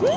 Woo!